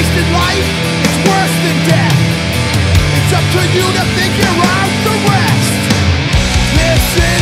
wasted life, it's worse than death. It's up to you to figure out the rest. This is